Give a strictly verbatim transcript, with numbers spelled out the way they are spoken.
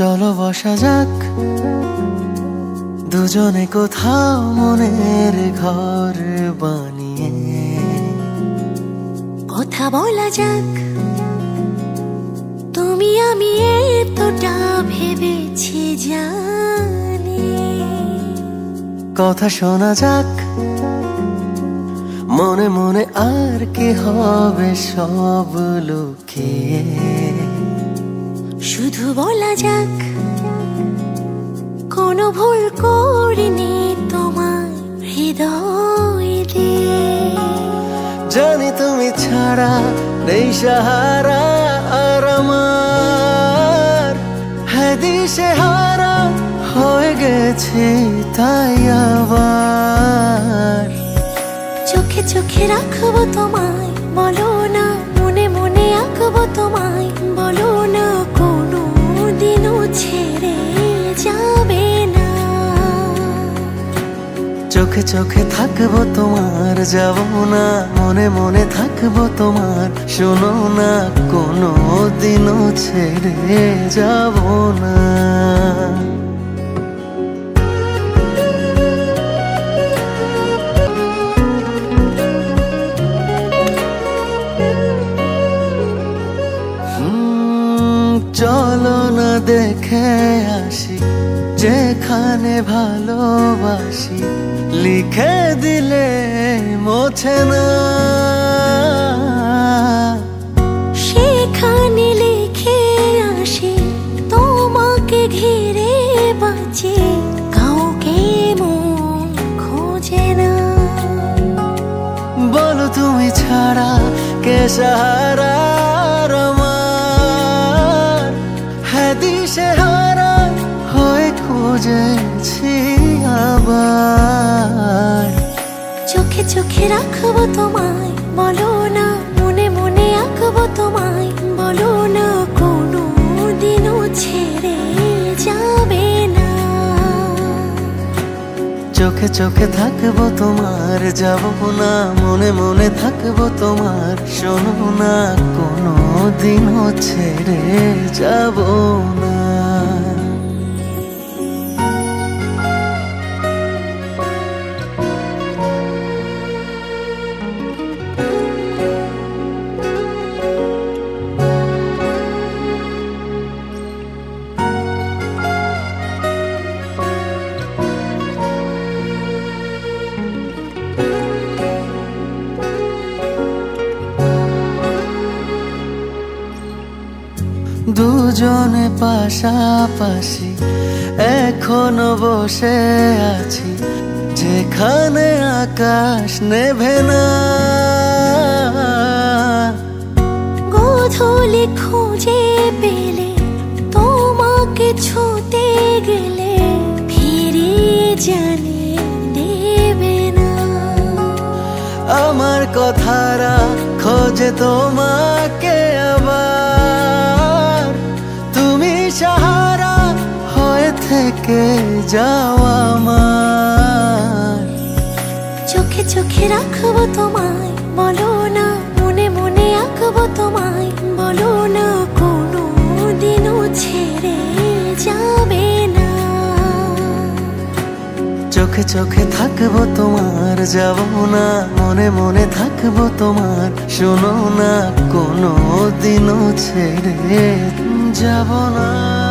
चलो बसा जाक दुजोने कोथाओ मनेर घर बानिए कथा बोला जाक तुमी आमी एतोटा भेबेछि जानी कथा शोना जाक मने मने आर कि होबे सब लुकिए शुधु बोला जाक कोनो भूल करिनी तोमार हृदय दिए जानी तुमी छाड़ा नेई सहारा आर आमार है दिशेहारा होये गेछे ताई आबार चोखे चोखे राखबो तोमाय बोलो ना मने मने आंकबो तोमाय बोलो ना चोखे चोखे थाकबो तोमार जाबो ना मने मने थाकबो तोमार शोनो ना कोनो दिनो छेड़े जाबो ना चलो ना देखे आशी जेखाने भालोबाशी लिखे दिले मोछे ना सेखाने लिखे आशी तोमाके घिरे बाचे काउके मन खोजे ना बोलो तुमी छाड़ा के सहारा दिशेहारा होए खोजेछि आबार चोखे चोखे राखबो तोमाय बोलो ना मने मने आंकबो तोमाय बोलो ना कोनो दिनो छेड़े जाबे ना चोखे चोखे थाकबो तोमार जाबो ना मने मने थाकबो तोमार शोनो ना कोनो दिनो छेड़े जाबो ना दुजोने पाशापाशी एखोनो बोशे आछि जेखाने आकाश नेभे ना गोधूली खोजे पेले तोमाके छूते गेले फिरे जाने देबे ना आमार कथारा खोजे तोमाके के जावा मार चोखे चोखे राखबो तोमाय बोलो ना मने मने आंकबो तोमाय बोलो ना कोनो दिनो छेड़े जाबे ना चोखे चोखे थाकबो तोमार जाबो ना मने मने थाकबो तोमार शोनो ना कोनो दिनो छेड़े जाबो ना।